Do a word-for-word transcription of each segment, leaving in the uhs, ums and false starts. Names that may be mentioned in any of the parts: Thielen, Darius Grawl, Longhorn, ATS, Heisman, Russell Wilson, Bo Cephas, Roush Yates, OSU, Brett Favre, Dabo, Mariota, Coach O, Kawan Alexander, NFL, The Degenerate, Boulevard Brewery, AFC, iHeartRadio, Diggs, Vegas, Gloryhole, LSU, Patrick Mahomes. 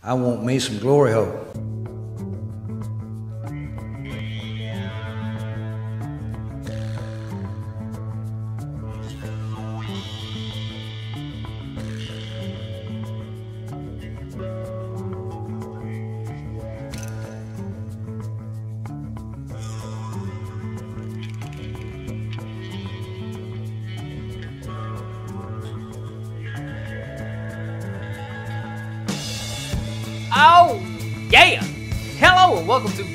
I want me some glory hole.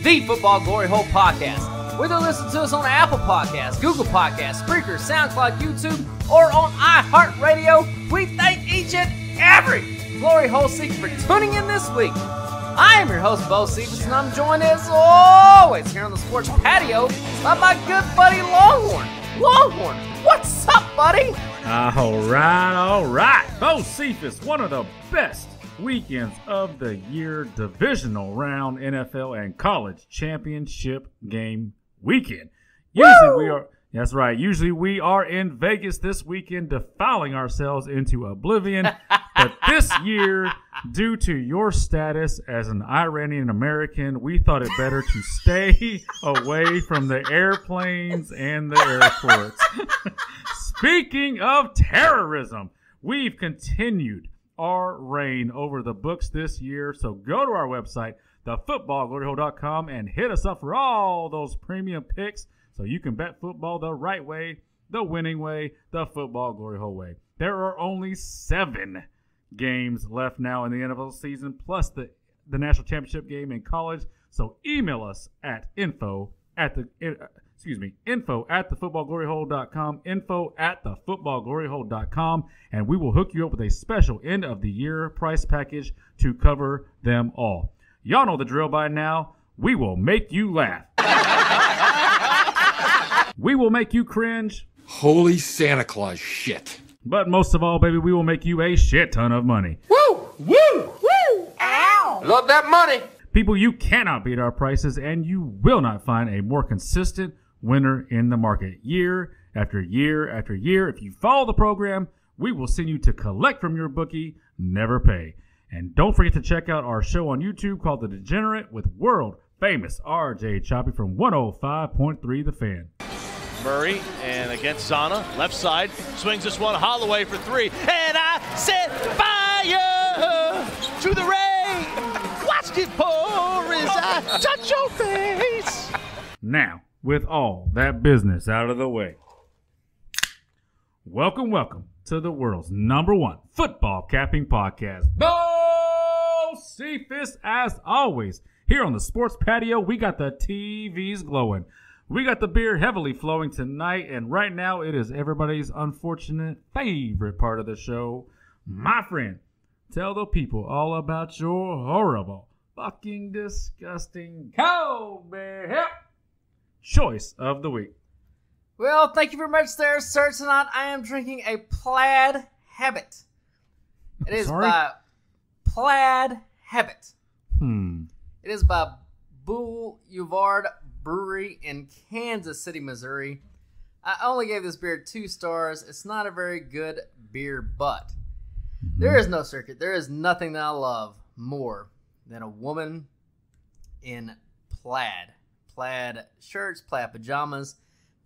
The Football Glory Hole Podcast. Whether you listen to us on Apple Podcasts, Google Podcasts, Spreaker, SoundCloud, YouTube, or on iHeartRadio, we thank each and every Glory Hole seeker for tuning in this week. I am your host, Bo Cephas, and I'm joined as always here on the sports patio by my good buddy Longhorn. Longhorn, what's up, buddy? All right, all right. Bo Cephas, one of the best weekends of the year, divisional round, N F L and college championship game weekend. Usually Woo! we are that's right. Usually we are in Vegas this weekend, defiling ourselves into oblivion. But this year, due to your status as an Iranian American, we thought it better to stay away from the airplanes and the airports. Speaking of terrorism, we've continued our reign over the books this year, so go to our website, the football glory hole dot com, and hit us up for all those premium picks so you can bet football the right way, the winning way, the football glory hole way. There are only seven games left now in the N F L season, plus the the national championship game in college, so email us at info at the uh, Excuse me, info at the football glory hole dot com, info at the football glory hole dot com, and we will hook you up with a special end-of-the-year price package to cover them all. Y'all know the drill by now. We will make you laugh. We will make you cringe. Holy Santa Claus shit. But most of all, baby, we will make you a shit ton of money. Woo! Woo! Woo! Ow! Love that money. People, you cannot beat our prices, and you will not find a more consistent winner in the market year after year after year. If you follow the program, we will send you to collect from your bookie, never pay. And don't forget to check out our show on YouTube called The Degenerate with world famous R J Choppy from one oh five point three The Fan. Murray and against Zana, left side, swings this one, Holloway for three, and I set fire to the rain. Watch it pour as I touch your face. Now, with all that business out of the way, welcome, welcome to the world's number one football capping podcast. Bo Cephas, as always, here on the sports patio, we got the T Vs glowing. We got the beer heavily flowing tonight, and right now it is everybody's unfortunate favorite part of the show. My friend, tell the people all about your horrible, fucking disgusting cold beer help choice of the week. Well, thank you very much there, sir. Tonight I am drinking a Plaid Habit. It is Sorry? by Plaid Habit. Hmm. It is by Boulevard Brewery in Kansas City, Missouri. I only gave this beer two stars. It's not a very good beer, but there is no circuit. There is nothing that I love more than a woman in plaid. Plaid shirts, plaid pajamas,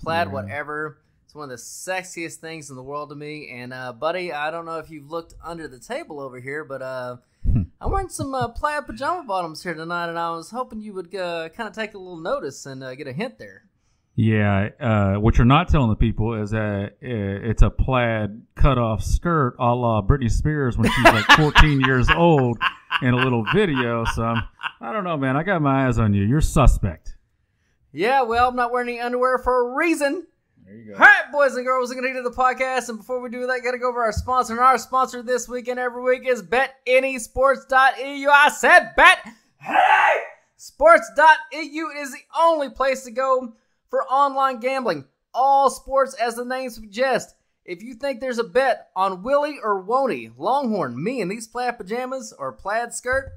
plaid yeah. whatever. It's one of the sexiest things in the world to me. And, uh, buddy, I don't know if you've looked under the table over here, but uh, I'm wearing some uh, plaid pajama bottoms here tonight, and I was hoping you would uh, kind of take a little notice and uh, get a hint there. Yeah, uh, what you're not telling the people is that it's a plaid cut-off skirt a la Britney Spears when she's like fourteen years old in a little video. So I'm, I don't know, man. I got my eyes on you. You're suspect. Yeah, well, I'm not wearing any underwear for a reason. There you go. All right, boys and girls, we're going to do the podcast. And before we do that, got to go over our sponsor. And our sponsor this week and every week is bet any sports dot e u. I said bet. Hey! sports dot e u is the only place to go for online gambling. All sports, as the name suggests. If you think there's a bet on Willie or Woney, Longhorn, me in these plaid pajamas or plaid skirt,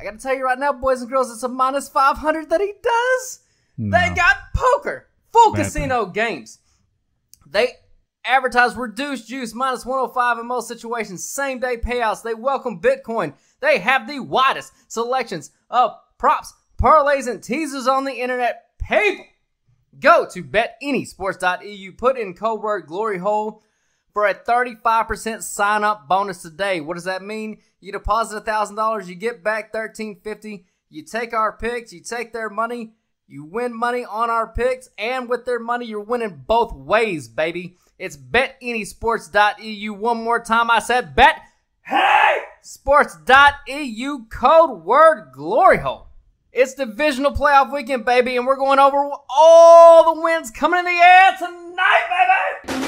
I got to tell you right now, boys and girls, it's a minus five hundred that he does. No. They got poker, full bad casino bad. games. They advertise reduced juice, minus one oh five in most situations, same-day payouts. They welcome Bitcoin. They have the widest selections of props, parlays, and teasers on the internet. People, go to bet any sports dot e u. Put in code word Glory Hole for a thirty-five percent sign-up bonus today. What does that mean? You deposit one thousand dollars, you get back thirteen fifty. You take our picks, you take their money, you win money on our picks, and with their money, you're winning both ways, baby. It's bet any sports dot e u. One more time, I said bet. Hey! sports dot e u, code word Glory Hole. It's divisional playoff weekend, baby, and we're going over all the wins coming in the air tonight, baby!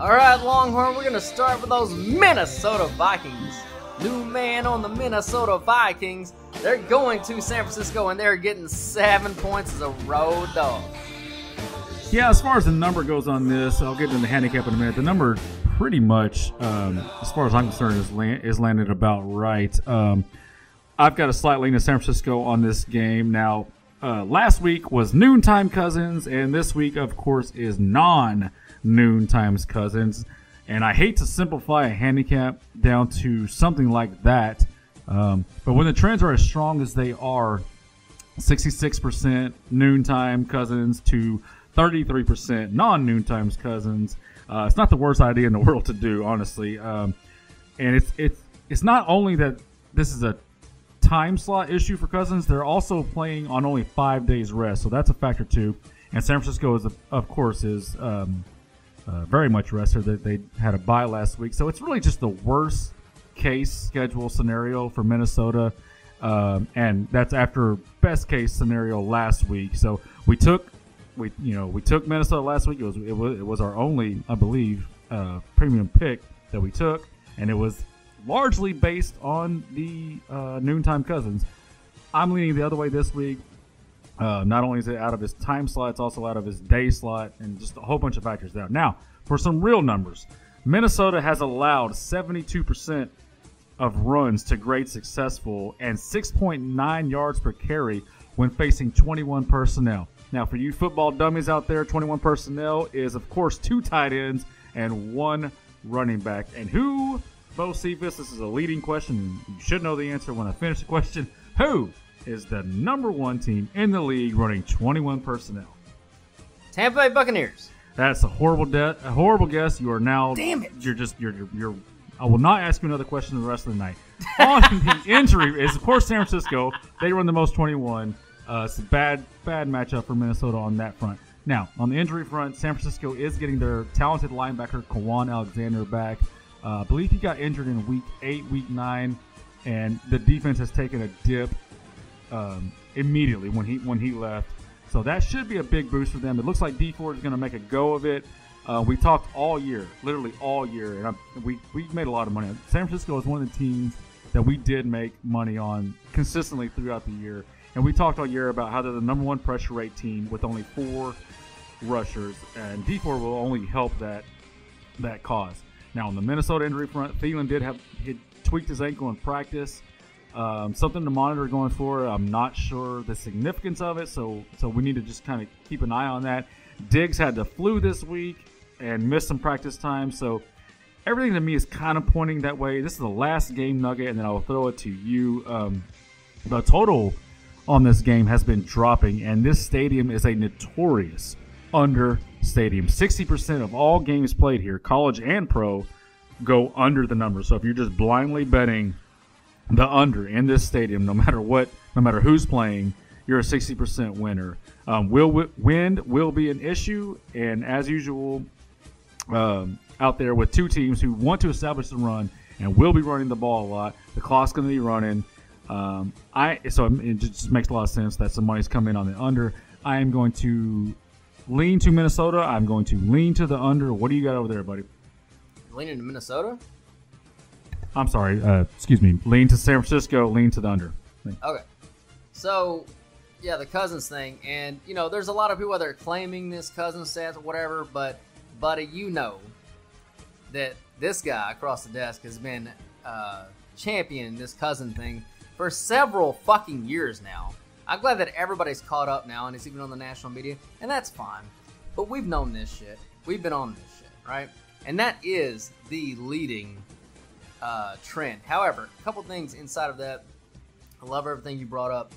All right, Longhorn, we're going to start with those Minnesota Vikings. New man on the Minnesota Vikings. They're going to San Francisco, and they're getting seven points as a road dog. Yeah, as far as the number goes on this, I'll get into the handicap in a minute. The number pretty much, um, as far as I'm concerned, is, land, is landed about right. Um, I've got a slight lean to San Francisco on this game. Now, uh, last week was noontime Cousins, and this week, of course, is non noon times Cousins, and I hate to simplify a handicap down to something like that, um, but when the trends are as strong as they are, sixty-six percent noontime Cousins to thirty-three percent non-noon times Cousins, uh, it's not the worst idea in the world to do, honestly. Um, and it's it's it's not only that this is a time slot issue for Cousins, they're also playing on only five days rest, so that's a factor too. And San Francisco is, of course, is um, Uh, very much rested. They, they had a bye last week. So it's really just the worst case schedule scenario for Minnesota. Um, and that's after best case scenario last week. So we took, we you know, we took Minnesota last week. It was it was, it was our only, I believe, uh, premium pick that we took. And it was largely based on the uh, noontime Cousins. I'm leaning the other way this week. Uh, not only is it out of his time slot, it's also out of his day slot, and just a whole bunch of factors there. Now, for some real numbers, Minnesota has allowed seventy-two percent of runs to grade successful and six point nine yards per carry when facing twenty-one personnel. Now, for you football dummies out there, twenty-one personnel is, of course, two tight ends and one running back. And who, Bo Cephas, this is a leading question. You should know the answer when I finish the question. Who is the number one team in the league running twenty-one personnel? Tampa Bay Buccaneers. That's a horrible de- a horrible guess. You are now. Damn it. You're just you're, you're you're. I will not ask you another question the rest of the night. On the injury is, of course, San Francisco. They run the most twenty-one. Uh, it's a bad bad matchup for Minnesota on that front. Now on the injury front, San Francisco is getting their talented linebacker Kawan Alexander back. Uh, I believe he got injured in week eight, week nine, and the defense has taken a dip Um, immediately when he when he left, so that should be a big boost for them. It looks like D Ford is going to make a go of it. Uh, we talked all year, literally all year, and I, we we made a lot of money. San Francisco is one of the teams that we did make money on consistently throughout the year, and we talked all year about how they're the number one pressure rate team with only four rushers, and D Ford will only help that that cause. Now on the Minnesota injury front, Thielen did have he tweaked his ankle in practice. Um, something to monitor going forward. I'm not sure the significance of it, so so we need to just kind of keep an eye on that. Diggs had the flu this week and missed some practice time, so everything to me is kind of pointing that way. This is the last game nugget, and then I'll throw it to you. Um, the total on this game has been dropping, and this stadium is a notorious under stadium. sixty percent of all games played here, college and pro, go under the number. So if you're just blindly betting the under in this stadium, no matter what, no matter who's playing, you're a sixty percent winner. Um, will wind will be an issue, and as usual, um, out there with two teams who want to establish the run and will be running the ball a lot. The clock's going to be running. Um, I so it just makes a lot of sense that somebody's come in on the under. I am going to lean to Minnesota. I'm going to lean to the under. What do you got over there, buddy? Leaning to Minnesota? I'm sorry, uh, excuse me, lean to San Francisco, lean to the under. Okay, so Yeah, the Cousins thing. And, you know, there's a lot of people that are claiming this Cousins stats or whatever, but, buddy, you know that this guy across the desk has been uh, championing this Cousin thing for several fucking years now. I'm glad that everybody's caught up now and it's even on the national media, and that's fine. But we've known this shit. We've been on this shit, right? And that is the leading uh, trend. However, a couple things inside of that. I love everything you brought up.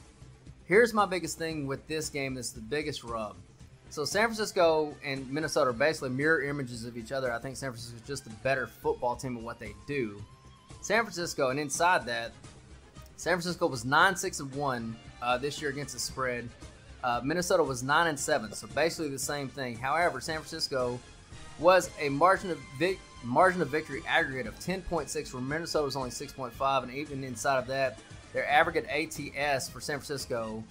Here's my biggest thing with this game that's the biggest rub. So San Francisco and Minnesota are basically mirror images of each other. I think San Francisco is just a better football team at what they do. San Francisco, and inside that, San Francisco was nine six and one uh, this year against the spread. Uh, Minnesota was nine and seven, so basically the same thing. However, San Francisco was a margin of vic margin of victory aggregate of ten point six, where Minnesota was only six point five, and even inside of that, their aggregate A T S for San Francisco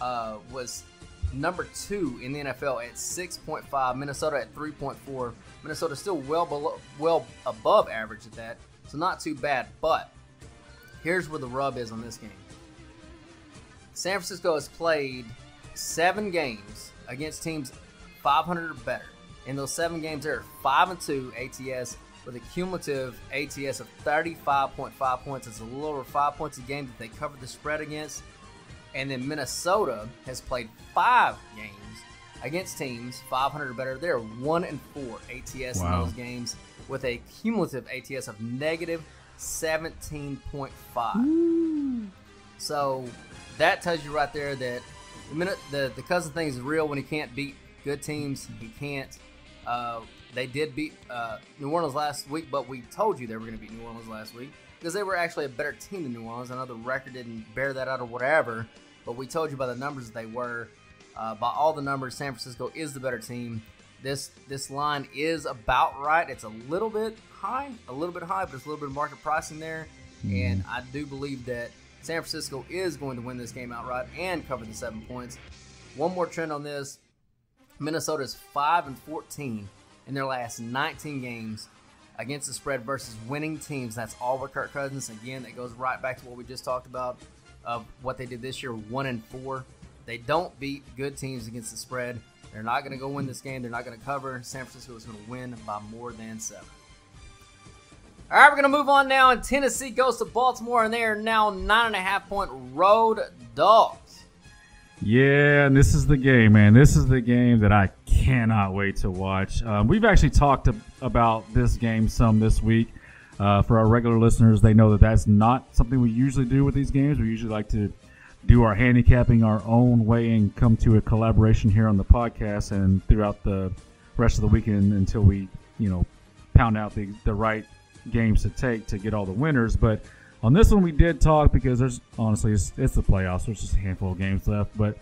uh, was number two in the N F L at six point five, Minnesota at three point four. Minnesota still well below, well above average at that, so not too bad. But here's where the rub is on this game. San Francisco has played seven games against teams five hundred or better. In those seven games, they're five and two A T S with a cumulative A T S of thirty-five point five points. It's a little over five points a game that they covered the spread against. And then Minnesota has played five games against teams five hundred or better. They're one and four A T S wow. in those games, with a cumulative A T S of negative seventeen point five. Ooh. So that tells you right there that the minute the the Cousin thing is real. When he can't beat good teams, he can't. Uh, they did beat uh, New Orleans last week, but we told you they were going to beat New Orleans last week because they were actually a better team than New Orleans. I know the record didn't bear that out or whatever, but we told you by the numbers that they were. Uh, by all the numbers, San Francisco is the better team. This this line is about right. It's a little bit high, a little bit high, but it's a little bit of market pricing there. Mm. And I do believe that San Francisco is going to win this game outright and cover the seven points. One more trend on this. Minnesota is five and fourteen in their last nineteen games against the spread versus winning teams. That's all with Kirk Cousins. Again, that goes right back to what we just talked about of what they did this year, one and four. They don't beat good teams against the spread. They're not going to go win this game. They're not going to cover. San Francisco is going to win by more than seven. All right, we're going to move on now, and Tennessee goes to Baltimore, and they are now nine and a half point road dogs. Yeah, and this is the game, man. This is the game that I cannot wait to watch. Um, we've actually talked about this game some this week. Uh, for our regular listeners, they know that that's not something we usually do with these games. We usually like to do our handicapping our own way and come to a collaboration here on the podcast and throughout the rest of the weekend until we, you know, pound out the, the right games to take to get all the winners. But on this one, we did talk because there's honestly, it's, it's the playoffs. There's just a handful of games left. But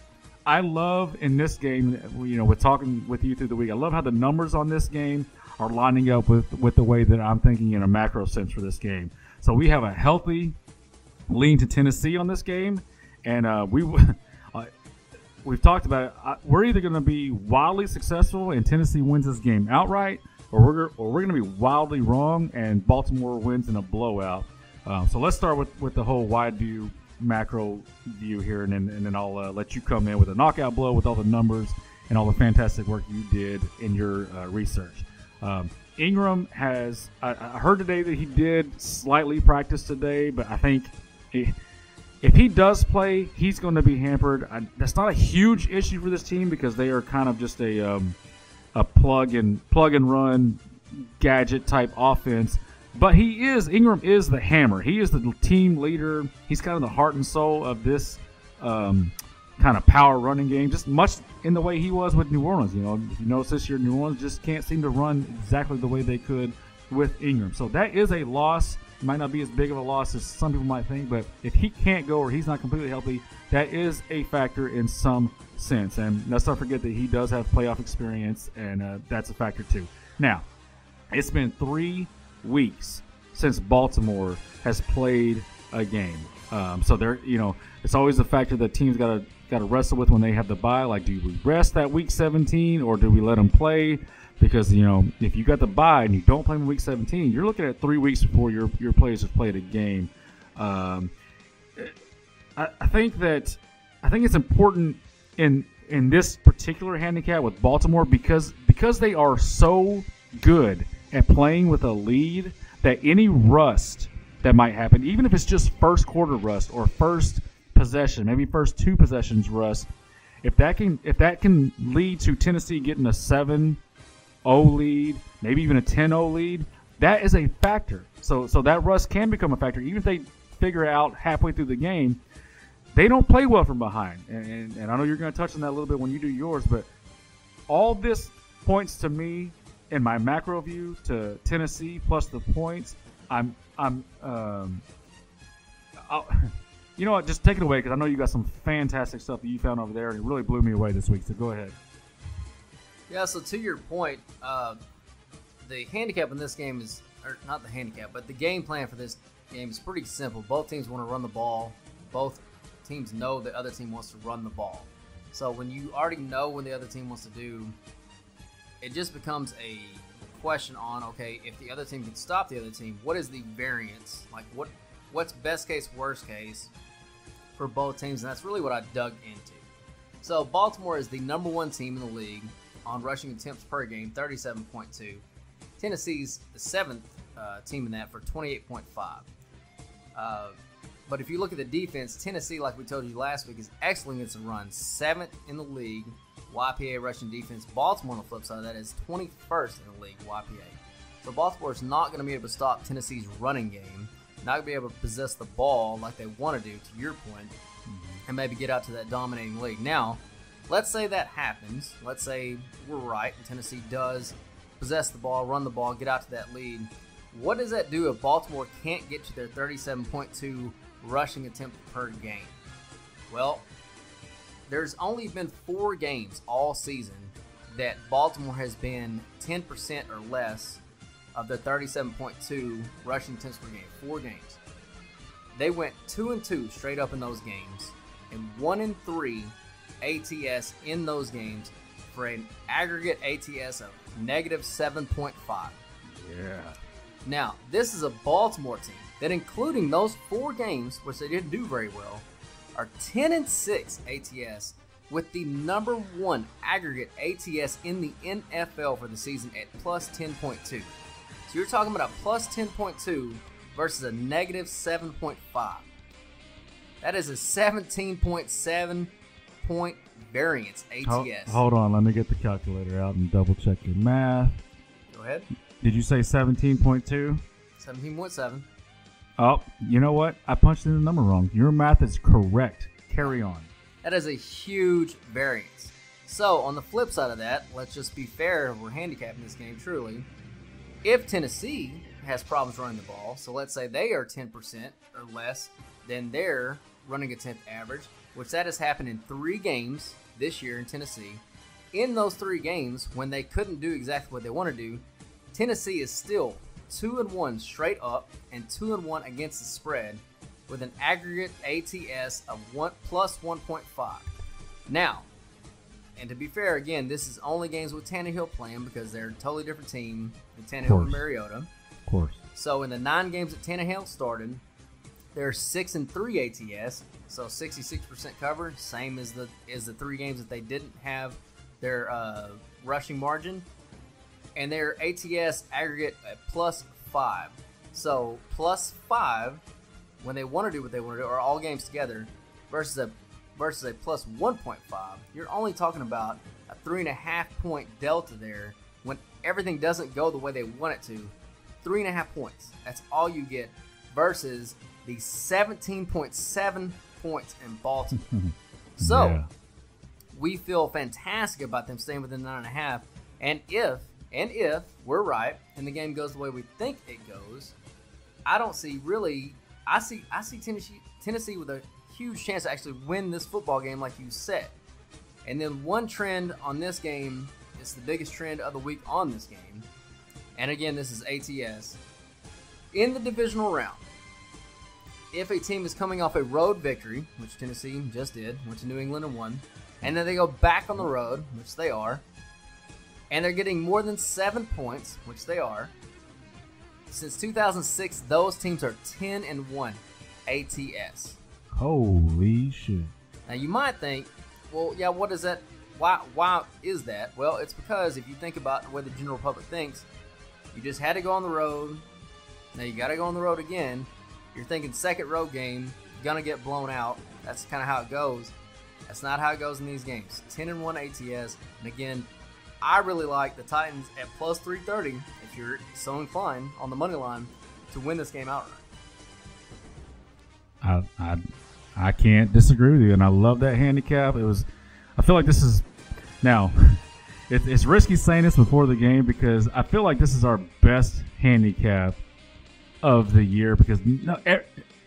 I love in this game, you know, with talking with you through the week, I love how the numbers on this game are lining up with, with the way that I'm thinking in a macro sense for this game. So we have a healthy lean to Tennessee on this game. And uh, we, uh, we've talked about it. I, we're either going to be wildly successful and Tennessee wins this game outright, or we're, or we're going to be wildly wrong and Baltimore wins in a blowout. Um, so let's start with, with the whole wide view, macro view here, and then, and then I'll uh, let you come in with a knockout blow with all the numbers and all the fantastic work you did in your uh, research. Um, Ingram has – I heard today that he did slightly practice today, but I think he – if he does play, he's going to be hampered. I, that's not a huge issue for this team because they are kind of just a um, a plug and plug and run gadget type offense. But he is Ingram is the hammer. He is the team leader. He's kind of the heart and soul of this um, kind of power running game. Just much in the way he was with New Orleans. You know, if you notice this year, New Orleans just can't seem to run exactly the way they could with Ingram. So that is a loss. Might not be as big of a loss as some people might think, but if he can't go or he's not completely healthy, that is a factor in some sense. And let's not forget that he does have playoff experience, and uh, that's a factor too. Now, it's been three weeks since Baltimore has played a game, um, so there, you know, it's always a factor that teams gotta gotta wrestle with when they have the bye. Like, do we rest that week seventeen, or do we let them play? Because, you know, if you got the bye and you don't play in week seventeen, you're looking at three weeks before your your players have played a game. Um, I, I think that I think it's important in in this particular handicap with Baltimore because because they are so good at playing with a lead that any rust that might happen, even if it's just first quarter rust or first possession, maybe first two possessions rust, if that can if that can lead to Tennessee getting a seven oh lead, maybe even a ten oh lead, that is a factor. So so that rust can become a factor. Even if they figure out halfway through the game, they don't play well from behind. And, and, and I know you're going to touch on that a little bit when you do yours, but all this points to me in my macro view to Tennessee plus the points. I'm I'm um, I'll, you know what? Just take it away because I know you got some fantastic stuff that you found over there, and it really blew me away this week. So go ahead. Yeah. So to your point, uh, the handicap in this game is, or not the handicap, but the game plan for this game is pretty simple. Both teams want to run the ball. Both teams know the other team wants to run the ball. So when you already know what the other team wants to do, it just becomes a question on, okay, if the other team can stop the other team, what is the variance? Like what what's best case, worst case for both teams? And that's really what I dug into. So Baltimore is the number one team in the league on rushing attempts per game, thirty-seven point two. Tennessee's the seventh uh, team in that for twenty-eight point five. Uh, but if you look at the defense, Tennessee, like we told you last week, is excellent against the run, seventh in the league. Y P A rushing defense. Baltimore on the flip side of that is twenty-first in the league, Y P A. So Baltimore is not going to be able to stop Tennessee's running game, not going to be able to possess the ball like they want to do, to your point, and maybe get out to that dominating league. Now, let's say that happens. Let's say we're right and Tennessee does possess the ball, run the ball, get out to that lead. What does that do if Baltimore can't get to their thirty-seven point two rushing attempt per game? Well, there's only been four games all season that Baltimore has been ten percent or less of the thirty-seven point two rushing attempts per game. Four games. They went two and two straight up in those games, and one and three A T S in those games for an aggregate A T S of negative seven point five. Yeah. Now, this is a Baltimore team that, including those four games, which they didn't do very well, are ten and six A T S with the number one aggregate A T S in the N F L for the season at plus ten point two. So you're talking about a plus ten point two versus a negative seven point five. That is a seventeen point seven point variance A T S. Hold, hold on, let me get the calculator out and double check your math. Go ahead. Did you say seventeen point two? seventeen point seven. Oh, you know what? I punched in the number wrong. Your math is correct. Carry on. That is a huge variance. So, on the flip side of that, let's just be fair. We're handicapping this game truly. If Tennessee has problems running the ball, so let's say they are ten percent or less than their running attempt average, which that has happened in three games this year in Tennessee. In those three games, when they couldn't do exactly what they want to do, Tennessee is still two and one straight up and two and one against the spread with an aggregate A T S of one plus one point five. Now, and to be fair, again, this is only games with Tannehill playing because they're a totally different team than Tannehill and Mariota. Of course. So in the nine games that Tannehill started, they're six and three A T S, so sixty-six percent cover, same as the as the three games that they didn't have their uh, rushing margin. And their A T S aggregate at plus five. So plus five, when they want to do what they want to do, are all games together, versus a versus a plus one point five. You're only talking about a three and a half point delta there when everything doesn't go the way they want it to. Three and a half points. That's all you get versus the seventeen point seven points in Baltimore. So yeah. We feel fantastic about them staying within nine and a half. And if And if we're right and the game goes the way we think it goes, I don't see really – I see I see Tennessee Tennessee with a huge chance to actually win this football game like you said. And then one trend on this game is the biggest trend of the week on this game. And again, this is A T S. In the divisional round, if a team is coming off a road victory, which Tennessee just did, went to New England and won, and then they go back on the road, which they are, and they're getting more than seven points, which they are. Since two thousand six, those teams are ten and one A T S. Holy shit. Now you might think, well, yeah, what is that? Why, why is that? Well, it's because if you think about the way the general public thinks, you just had to go on the road. Now you got to go on the road again. You're thinking second road game, going to get blown out. That's kind of how it goes. That's not how it goes in these games. ten and one A T S. And again, I really like the Titans at plus three thirty, if you're so inclined, on the money line to win this game outright. I, I, I can't disagree with you, and I love that handicap. It was, I feel like this is now. It, it's risky saying this before the game because I feel like this is our best handicap of the year because no, er,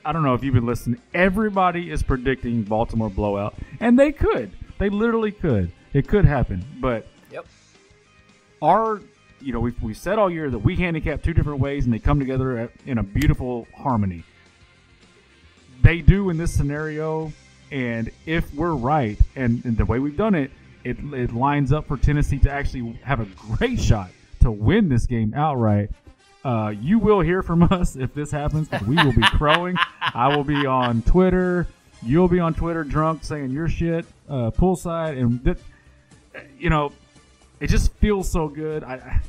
I don't know if you've been listening. Everybody is predicting Baltimore blowout, and they could. They literally could. It could happen, but yep. Our, you know, we we said all year that we handicap two different ways, and they come together at, in a beautiful harmony. They do in this scenario, and if we're right, and, and the way we've done it, it, it lines up for Tennessee to actually have a great shot to win this game outright. Uh, you will hear from us if this happens. We will be crowing. I will be on Twitter. You'll be on Twitter drunk saying your shit, uh, poolside, and th- you know, it just feels so good. I,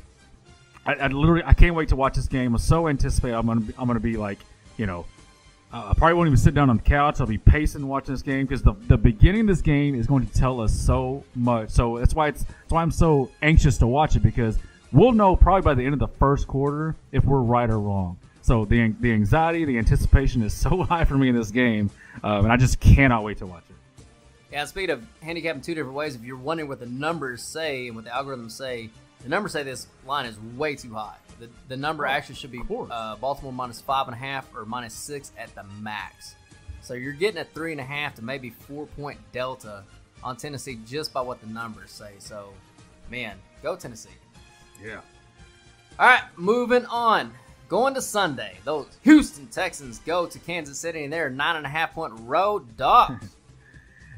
I, I literally, I can't wait to watch this game. I'm so anticipated. I'm gonna, be, I'm gonna be like, you know. Uh, I probably won't even sit down on the couch. I'll be pacing watching this game because the, the beginning of this game is going to tell us so much. So that's why it's that's why I'm so anxious to watch it because we'll know probably by the end of the first quarter if we're right or wrong. So the the anxiety, the anticipation is so high for me in this game, uh, and I just cannot wait to watch it. Yeah, speaking of handicapping two different ways, if you're wondering what the numbers say and what the algorithms say, the numbers say this line is way too high. The, the number oh, actually should be uh, Baltimore minus five and a half or minus six at the max. So you're getting a three and a half to maybe four point delta on Tennessee just by what the numbers say. So, man, go Tennessee. Yeah. All right, moving on. Going to Sunday. Those Houston Texans go to Kansas City, and they're nine and a half point road dogs.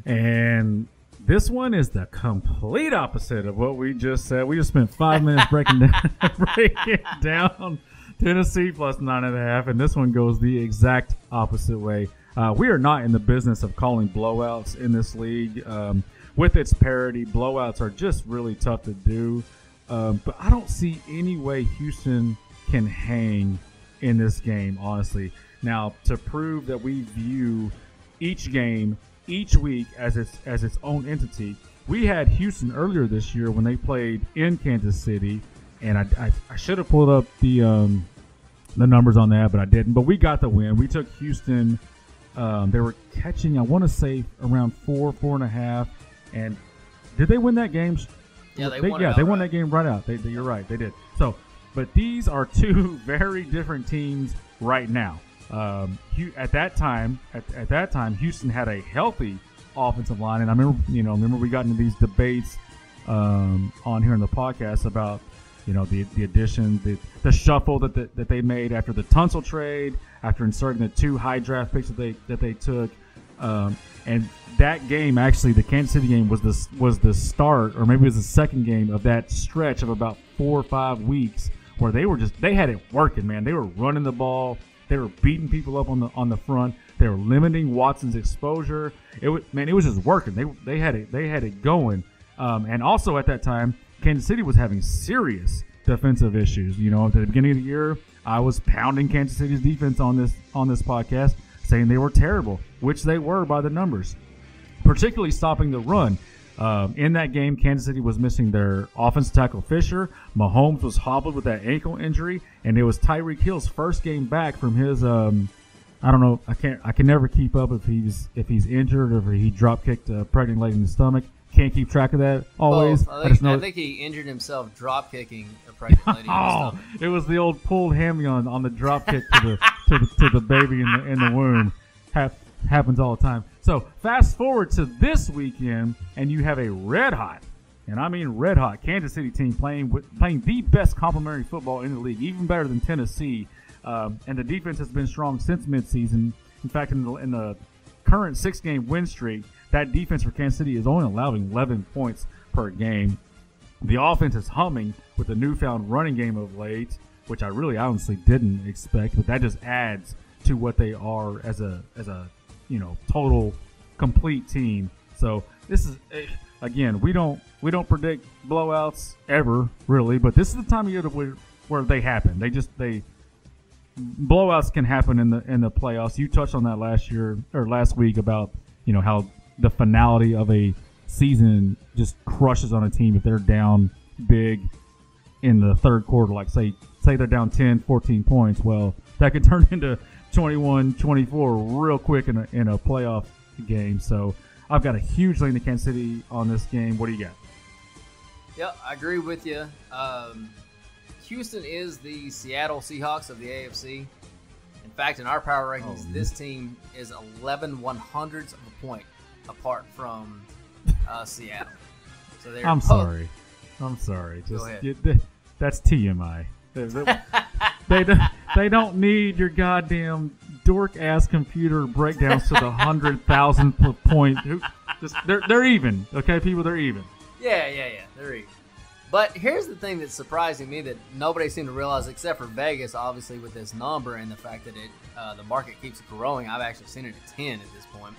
And this one is the complete opposite of what we just said. We just spent five minutes breaking down, breaking down Tennessee plus nine and a half, and this one goes the exact opposite way. Uh, we are not in the business of calling blowouts in this league. Um, with its parity, blowouts are just really tough to do. Um, but I don't see any way Houston can hang in this game, honestly. Now, to prove that we view each game each week as its as its own entity. We had Houston earlier this year when they played in Kansas City, and I, I, I should have pulled up the um, the numbers on that, but I didn't. But we got the win. We took Houston. Um, they were catching, I want to say, around four, four and a half. And did they win that game? Yeah, they, they won. Yeah, they won right. that game right out. They, they, you're right, they did. So, but these are two very different teams right now. Um, at that time, at, at that time, Houston had a healthy offensive line, and I remember, you know, remember we got into these debates um, on here in the podcast about, you know, the the addition, the the shuffle that the, that they made after the Tunsil trade, after inserting the two high draft picks that they that they took, um, and that game actually, the Kansas City game was the was the start, or maybe it was the second game of that stretch of about four or five weeks where they were just they had it working, man. They were running the ball. They were beating people up on the on the front. They were limiting Watson's exposure. It was man, it was just working. They they had it they had it going. Um, and also at that time, Kansas City was having serious defensive issues. You know, at the beginning of the year, I was pounding Kansas City's defense on this on this podcast, saying they were terrible, which they were by the numbers, particularly stopping the run. Um, in that game, Kansas City was missing their offensive tackle Fisher. Mahomes was hobbled with that ankle injury, and it was Tyreek Hill's first game back from his. Um, I don't know. I can't. I can never keep up if he's if he's injured or if he drop kicked a pregnant lady in the stomach. Can't keep track of that always. Well, I, think, I, I think he injured himself drop kicking a pregnant lady. in the stomach. It was the old pulled hammy-on on the drop kick to the, to the to the baby in the in the womb. Have, happens all the time. So fast forward to this weekend, and you have a red hot, and I mean red hot, Kansas City team playing with, playing the best complimentary football in the league, even better than Tennessee. Um, and the defense has been strong since midseason. In fact, in the, in the current six-game win streak, that defense for Kansas City is only allowing eleven points per game. The offense is humming with the newfound running game of late, which I really honestly didn't expect, but that just adds to what they are as a as a you know, total complete team. So this is, again, we don't we don't predict blowouts ever, really, but this is the time of year where where they happen. They just they blowouts can happen in the in the playoffs. You touched on that last year or last week about, you know, how the finality of a season just crushes on a team if they're down big in the third quarter. Like say say they're down ten, fourteen points. Well, that could turn into twenty-one, twenty-four real quick in a in a playoff game. So I've got a huge lean to Kansas City on this game. What do you got? Yeah, I agree with you. Um, Houston is the Seattle Seahawks of the A F C. In fact, in our power rankings, oh, this team is eleven one-hundredths of a point apart from uh, Seattle. So they're I'm both. sorry. I'm sorry. Just, Go ahead. You, they, that's T M I. They, they, they, don't, they don't need your goddamn dork-ass computer breakdowns to the one hundred thousandth point. Just, they're, they're even. Okay, people, they're even. Yeah, yeah, yeah. They're even. But here's the thing that's surprising me that nobody seemed to realize, except for Vegas, obviously, with this number and the fact that it uh, the market keeps growing. I've actually seen it at ten at this point.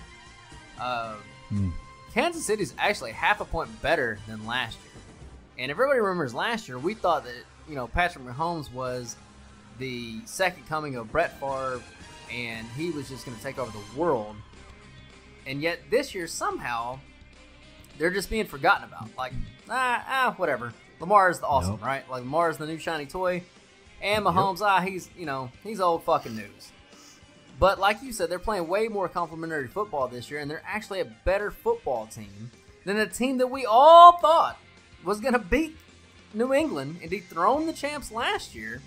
Uh, mm. Kansas City's actually half a point better than last year. And everybody remembers last year, we thought that, you know, Patrick Mahomes was the second coming of Brett Favre, and he was just going to take over the world. And yet this year, somehow, they're just being forgotten about. Like, ah, ah, whatever. Lamar is the awesome, nope. right? Like, Lamar is the new shiny toy. And Mahomes, yep. ah, he's, you know, he's old fucking news. But like you said, they're playing way more complimentary football this year, and they're actually a better football team than a team that we all thought was going to beat New England and dethrone the champs last year.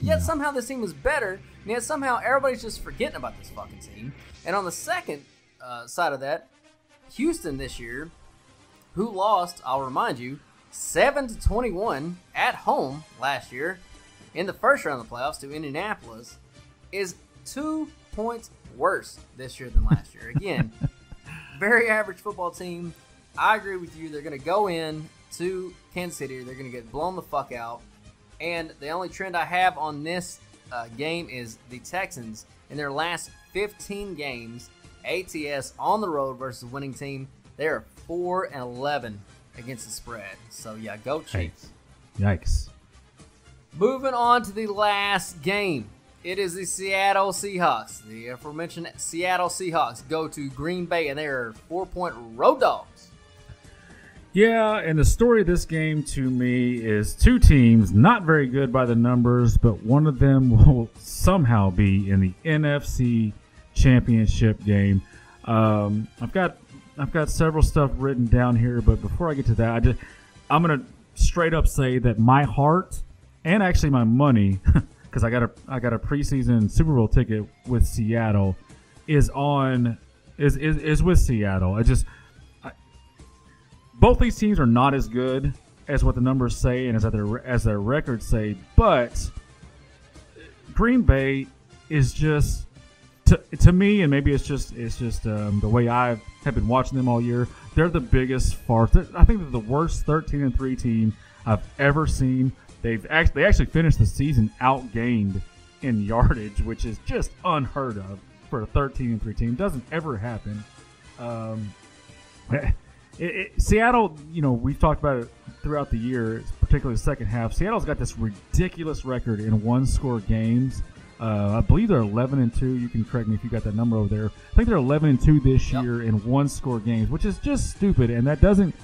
Yet yeah. somehow this team was better, and yet somehow everybody's just forgetting about this fucking team. And on the second uh, side of that, Houston this year, who lost, I'll remind you, seven to twenty-one at home last year in the first round of the playoffs to Indianapolis, is two points worse this year than last year. Again, very average football team. I agree with you. They're going to go in to Kansas City. They're going to get blown the fuck out. And the only trend I have on this uh, game is the Texans in their last fifteen games, A T S on the road versus the winning team. They are four and eleven against the spread. So, yeah, go Chiefs. Yikes. Moving on to the last game. It is the Seattle Seahawks. The aforementioned Seattle Seahawks go to Green Bay, and they are four-point road dogs. Yeah, and the story of this game to me is two teams not very good by the numbers, but one of them will somehow be in the N F C Championship game. Um, I've got I've got several stuff written down here, but before I get to that, I just I'm gonna straight up say that my heart and actually my money, because I got a I got a preseason Super Bowl ticket with Seattle, is on is is, is with Seattle. I just. Both these teams are not as good as what the numbers say and as their as their records say, but Green Bay is just to to me, and maybe it's just it's just um, the way I have been watching them all year. They're the biggest farce. I think they're the worst thirteen and three team I've ever seen. They've actually they actually finished the season outgained in yardage, which is just unheard of for a thirteen and three team. Doesn't ever happen. Um, It, it, Seattle, you know, we've talked about it throughout the year, particularly the second half. Seattle's got this ridiculous record in one-score games. Uh, I believe they're eleven and two. You can correct me if you got that number over there. I think they're eleven and two this yep. year in one-score games, which is just stupid, and that doesn't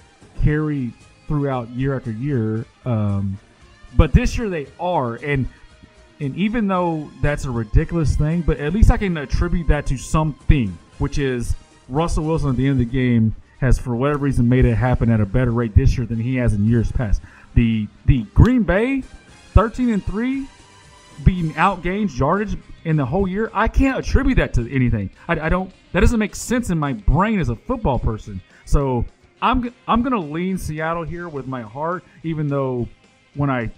carry throughout year after year. Um, but this year they are, and and even though that's a ridiculous thing, but at least I can attribute that to something, which is Russell Wilson at the end of the game has, for whatever reason, made it happen at a better rate this year than he has in years past. The the Green Bay, thirteen and three, beating outgains yardage in the whole year, I can't attribute that to anything. I, I don't. That doesn't make sense in my brain as a football person. So I'm I'm gonna lean Seattle here with my heart, even though when I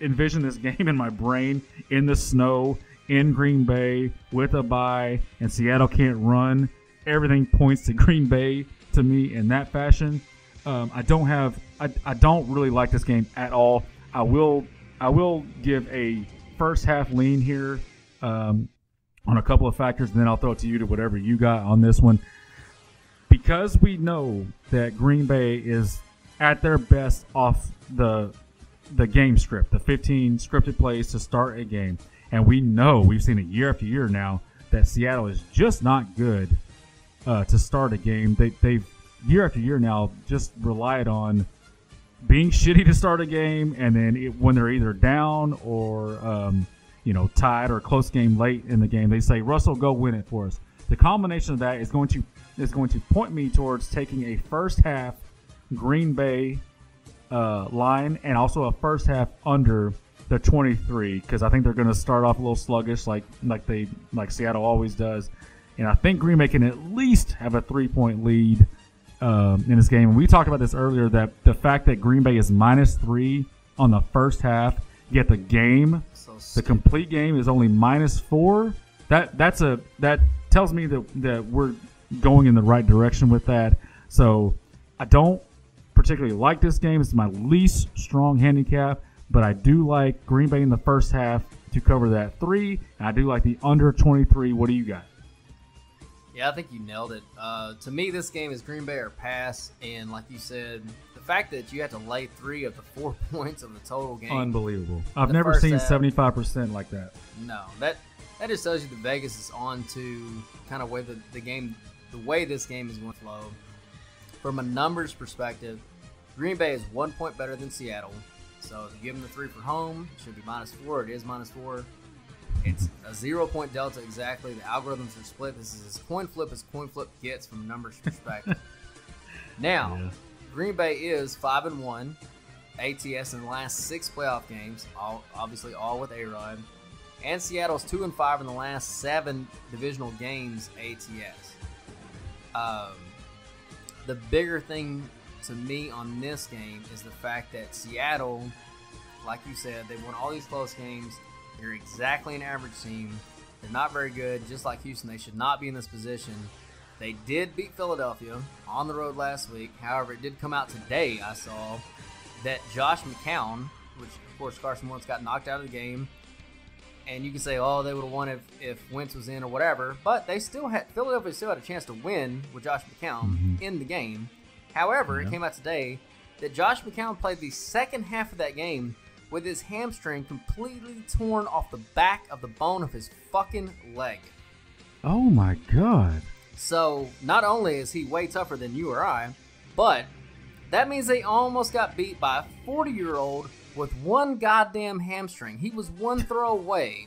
envision this game in my brain, in the snow, in Green Bay with a bye, and Seattle can't run, everything points to Green Bay. To me in that fashion. Um, I don't have I, I don't really like this game at all. I will I will give a first half lean here um, on a couple of factors, and then I'll throw it to you to whatever you got on this one. because we know that Green Bay is at their best off the the game script, the fifteen scripted plays to start a game. And we know, we've seen it year after year now, that Seattle is just not good uh, to start a game. They, they've, year after year now, just relied on being shitty to start a game, and then it, when they're either down or um, you know, tied or close game late in the game, they say, Russell, go win it for us. The combination of that is going to is going to point me towards taking a first half Green Bay uh, line and also a first half under the twenty-three, because I think they're going to start off a little sluggish, like like they like Seattle always does, and I think Green Bay can at least have a three point lead Um, in this game. And we talked about this earlier, that the fact that Green Bay is minus three on the first half, yet the game, so the complete game, is only minus four. That that's a that tells me that that we're going in the right direction with that. So I don't particularly like this game. It's my least strong handicap, but I do like Green Bay in the first half to cover that three, and I do like the under twenty-three. What do you got? Yeah, I think you nailed it. Uh, to me, this game is Green Bay or pass, and like you said, the fact that you had to lay three of the four points on the total game. Unbelievable. I've never seen half, seventy-five percent like that. No, that that just tells you that Vegas is on to kind of way the, the game, the way this game is going to flow. From a numbers perspective, Green Bay is one point better than Seattle. So if you give them the three for home, it should be minus four. It is minus four. It's a zero-point delta exactly. The algorithms are split. This is as coin flip as coin flip gets from a numbers perspective. Now, yeah. Green Bay is five and one A T S in the last six playoff games, all obviously all with A-Rod. And Seattle's two and five in the last seven divisional games A T S. Um, the bigger thing to me on this game is the fact that Seattle, like you said, they won all these close games. They're exactly an average team. They're not very good. Just like Houston, they should not be in this position. They did beat Philadelphia on the road last week. However, it did come out today, I saw, that Josh McCown, which, of course, Carson Wentz got knocked out of the game. And you can say, oh, they would have won if, if Wentz was in or whatever. But they still had Philadelphia still had a chance to win with Josh McCown mm-hmm. in the game. However, yeah. it came out today that Josh McCown played the second half of that game with his hamstring completely torn off the back of the bone of his fucking leg. Oh, my God. So, not only is he way tougher than you or I, but that means they almost got beat by a forty-year-old with one goddamn hamstring. He was one throw away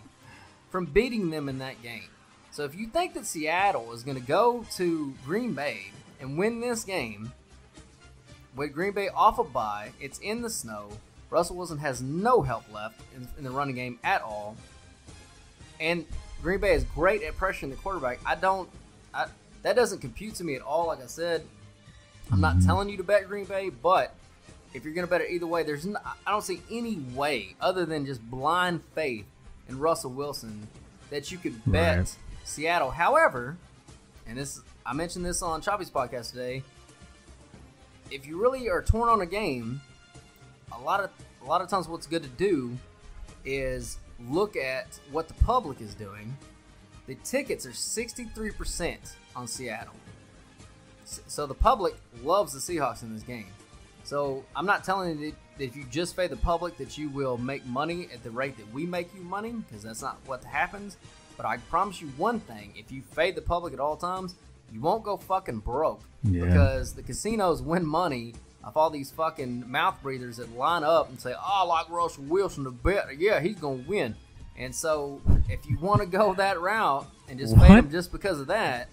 from beating them in that game. So, if you think that Seattle is going to go to Green Bay and win this game, with Green Bay off a bye, it's in the snow, Russell Wilson has no help left in, in the running game at all. And Green Bay is great at pressuring the quarterback. I don't I, – that doesn't compute to me at all. Like I said, I'm not mm-hmm. telling you to bet Green Bay, but if you're going to bet it either way, there's no, I don't see any way other than just blind faith in Russell Wilson that you could bet right. Seattle. However, and this I mentioned this on Choppy's podcast today, if you really are torn on a game – A lot of a lot of times what's good to do is look at what the public is doing. The tickets are sixty-three percent on Seattle. So the public loves the Seahawks in this game. So I'm not telling you that if you just pay the public that you will make money at the rate that we make you money, because that's not what happens. But I promise you one thing. If you fade the public at all times, you won't go fucking broke yeah. because the casinos win money of all these fucking mouth breathers that line up and say, oh, I like Russell Wilson to bet. Yeah, he's going to win. And so if you want to go that route and just pay him just because of that.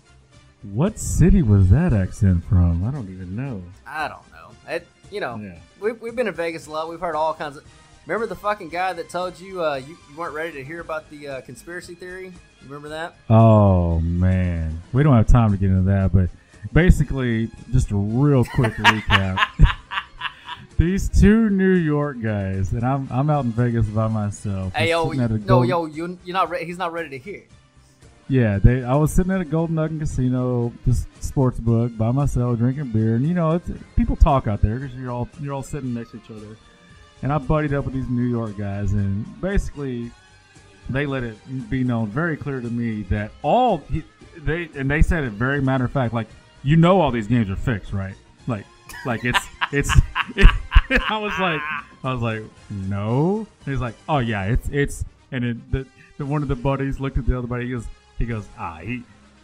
What city was that accent from? I don't even know. I don't know. It, you know, yeah. we've, we've been in Vegas a lot. We've heard all kinds of. Remember the fucking guy that told you uh, you, you weren't ready to hear about the uh, conspiracy theory? Remember that? Oh, man. We don't have time to get into that, but. Basically, just a real quick recap. These two New York guys, and I'm I'm out in Vegas by myself. Hey yo, no golden, yo, you you're not re- he's not ready to hear. Yeah, they. I was sitting at a Golden Nugget Casino, just sports book by myself, drinking beer, and you know, it's, people talk out there because you're all you're all sitting next to each other. And I buddied up with these New York guys, and basically, they let it be known very clear to me that all he, they and they said it very matter of fact, like. you know all these games are fixed, right? Like, like it's it's. It, I was like, I was like, no. And he's like, oh yeah, it's it's. And then the, the one of the buddies looked at the other buddy. He goes, he goes, ah, he.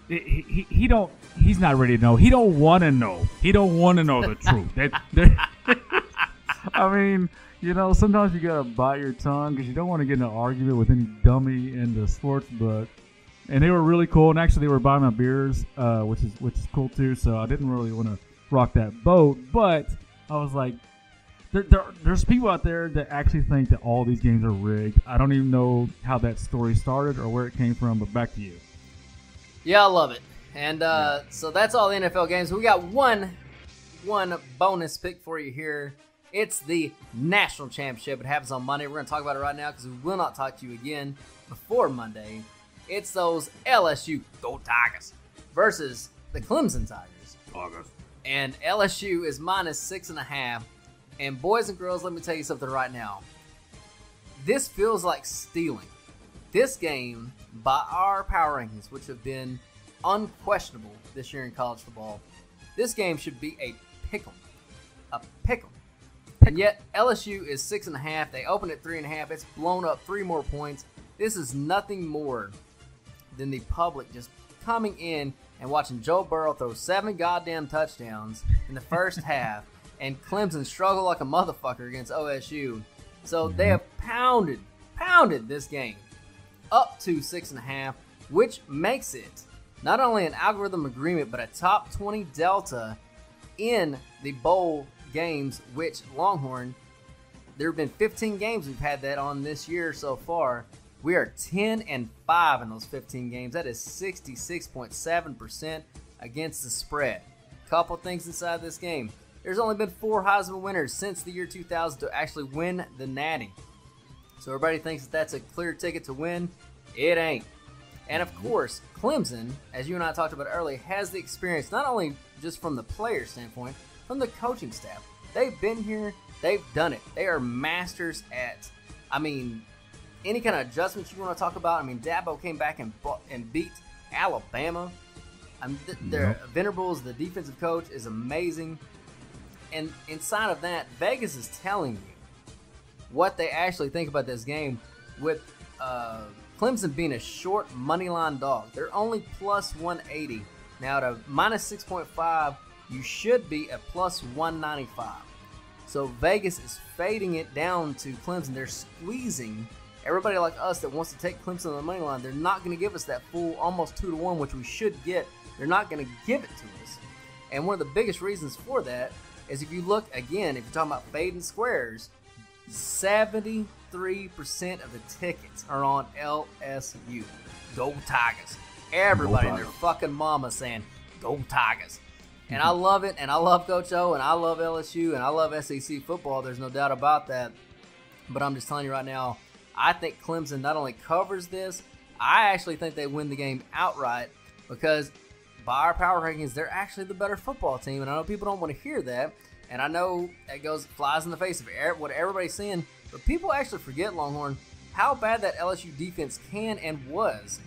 He, he, he don't he's not ready to know. He don't want to know. He don't want to know the truth. That, that, I mean, you know, sometimes you gotta bite your tongue because you don't want to get in an argument with any dummy in the sports book. And they were really cool. And actually, they were buying my beers, uh, which is which is cool too. So I didn't really want to rock that boat, but I was like, there, there, there's people out there that actually think that all these games are rigged. I don't even know how that story started or where it came from. But back to you. Yeah, I love it. And uh, so that's all the N F L games. We got one one bonus pick for you here. It's the National Championship. It happens on Monday. We're going to talk about it right now because we will not talk to you again before Monday. It's those L S U Go Tigers versus the Clemson Tigers. Tigers. And L S U is minus six and a half. And boys and girls, let me tell you something right now. This feels like stealing. This game, by our power rankings, which have been unquestionable this year in college football, this game should be a pick'em. A pick'em. And yet, L S U is six and a half. They opened at three and a half. It's blown up three more points. This is nothing more than the public just coming in and watching Joe Burrow throw seven goddamn touchdowns in the first half, and Clemson struggle like a motherfucker against O S U. So they have pounded, pounded this game up to six and a half, which makes it not only an algorithm agreement, but a top twenty delta in the bowl games, which Longhorn, there have been fifteen games we've had that on this year so far. We are ten and five in those fifteen games. That is sixty-six point seven percent against the spread. Couple things inside this game. There's only been four Heisman winners since the year two thousand to actually win the Natty. So everybody thinks that that's a clear ticket to win. It ain't. And of course, Clemson, as you and I talked about earlier, has the experience not only just from the player standpoint, from the coaching staff. They've been here. They've done it. They are masters at, I mean, any kind of adjustments you want to talk about. I mean, Dabo came back and bu- and beat Alabama. I mean, th- their yep. Venables, the defensive coach, is amazing. And inside of that, Vegas is telling you what they actually think about this game, with uh, Clemson being a short money line dog. They're only plus one eighty. Now at a minus six point five, you should be at plus one ninety-five. So Vegas is fading it down to Clemson. They're squeezing everybody like us that wants to take Clemson on the money line. They're not going to give us that full almost two to one, which we should get. They're not going to give it to us. And one of the biggest reasons for that is if you look, again, if you're talking about fading squares, seventy-three percent of the tickets are on L S U. Go Tigers. Everybody and their fucking mama saying, Go Tigers. And I love it, and I love Coach O, and I love L S U, and I love S E C football. There's no doubt about that. But I'm just telling you right now, I think Clemson not only covers this, I actually think they win the game outright because by our power rankings, they're actually the better football team. And I know people don't want to hear that. And I know that goes flies in the face of what everybody's saying, but people actually forget, Longhorn, how bad that L S U defense can and was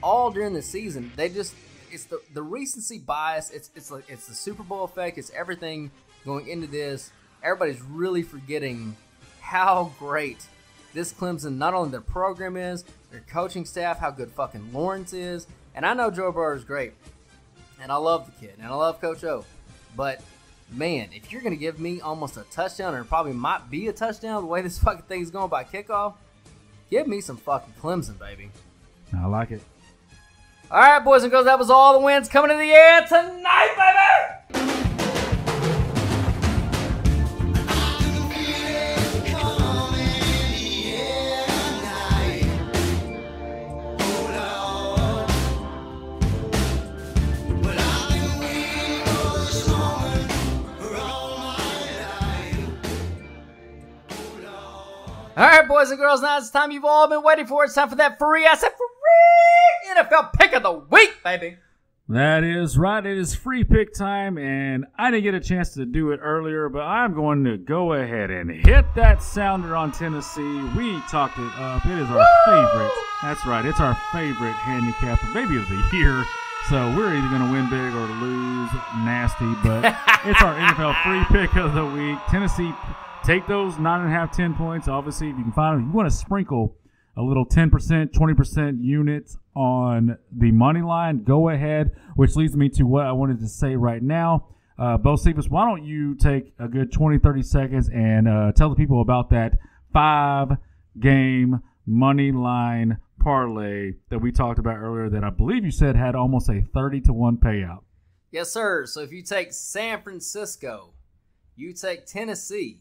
all during the season. They just it's the, the recency bias. It's it's like it's the Super Bowl effect. It's everything going into this. Everybody's really forgetting how great this Clemson, not only their program is, their coaching staff, how good fucking Lawrence is. And I know Joe Burrow is great, and I love the kid, and I love Coach O, but man, if you're going to give me almost a touchdown, or probably might be a touchdown, the way this fucking thing's going by kickoff, give me some fucking Clemson, baby. I like it. All right, boys and girls, that was all the wins coming to the air tonight, baby! All right, boys and girls, now it's time you've all been waiting for. It's time for that free, I said free, N F L Pick of the Week, baby. That is right. It is free pick time, and I didn't get a chance to do it earlier, but I'm going to go ahead and hit that sounder on Tennessee. We talked it up. It is our Woo! favorite. That's right. It's our favorite handicapper, maybe of the year So we're either going to win big or lose nasty, but it's our N F L free pick of the week. Tennessee, take those nine and a half, ten points. Obviously, if you can find them, you want to sprinkle a little ten percent, twenty percent units on the money line. Go ahead, which leads me to what I wanted to say right now. Uh, Bo Cephas, why don't you take a good twenty, thirty seconds and uh, tell the people about that five-game money line parlay that we talked about earlier that I believe you said had almost a thirty to one payout. Yes, sir. So if you take San Francisco, you take Tennessee,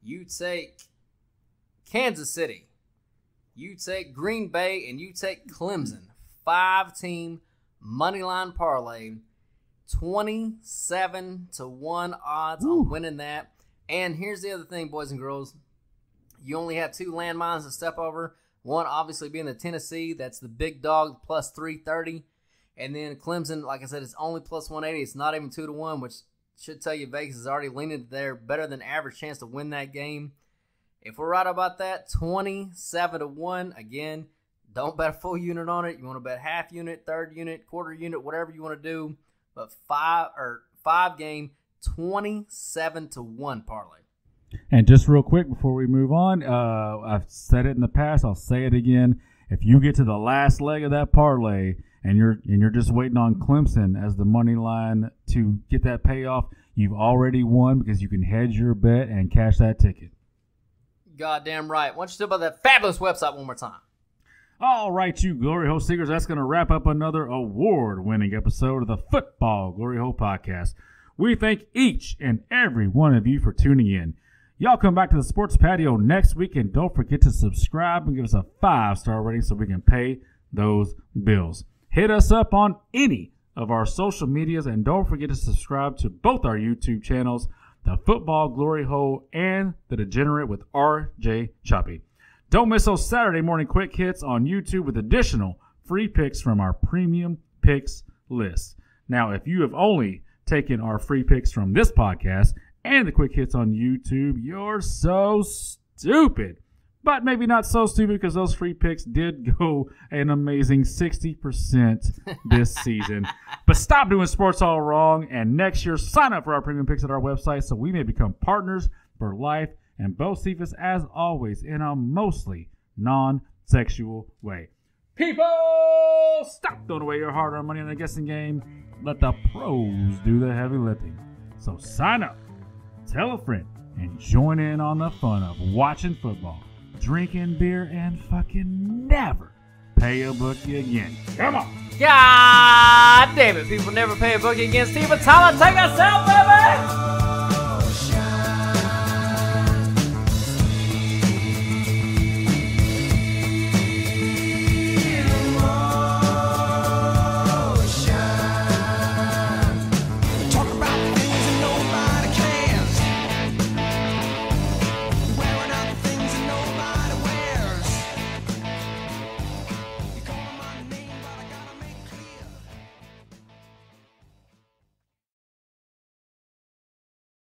you take Kansas City, you take Green Bay, and you take Clemson, five-team moneyline parlay, twenty-seven to one odds Ooh. on winning that. And here's the other thing, boys and girls. You only have two landmines to step over. One, obviously, being the Tennessee. That's the big dog, plus three thirty. And then Clemson, like I said, it's only plus one eighty. It's not even two to one, which should tell you Vegas is already leaning there. Better than average chance to win that game. If we're right about that, twenty-seven to one. Again, don't bet a full unit on it. You want to bet half unit, third unit, quarter unit, whatever you want to do. But five or five game, twenty-seven to one parlay. And just real quick before we move on, uh, I've said it in the past. I'll say it again. If you get to the last leg of that parlay and you're and you're just waiting on Clemson as the money line to get that payoff, you've already won because you can hedge your bet and cash that ticket. Goddamn right. Why don't you tell about that fabulous website one more time? All right, you Glory Hole Seekers. That's going to wrap up another award-winning episode of the Football Glory Hole Podcast. We thank each and every one of you for tuning in. Y'all come back to the sports patio next week, and don't forget to subscribe and give us a five-star rating so we can pay those bills. Hit us up on any of our social medias, and don't forget to subscribe to both our YouTube channels, The Football Glory Hole and The Degenerate with R J Choppy. Don't miss those Saturday morning quick hits on YouTube with additional free picks from our premium picks list. Now, if you have only taken our free picks from this podcast and the quick hits on YouTube, you're so stupid. But maybe not so stupid, because those free picks did go an amazing sixty percent this season. But stop doing sports all wrong, and next year sign up for our premium picks at our website so we may become partners for life. And Bo Cephas, as always, in a mostly non-sexual way. People, stop throwing away your hard-earned money on the guessing game. Let the pros do the heavy lifting. So sign up, tell a friend, and join in on the fun of watching football, drinking beer, and fucking never pay a bookie again. Come on. God damn it. People never pay a bookie against Steve Tyler. Take us out, baby.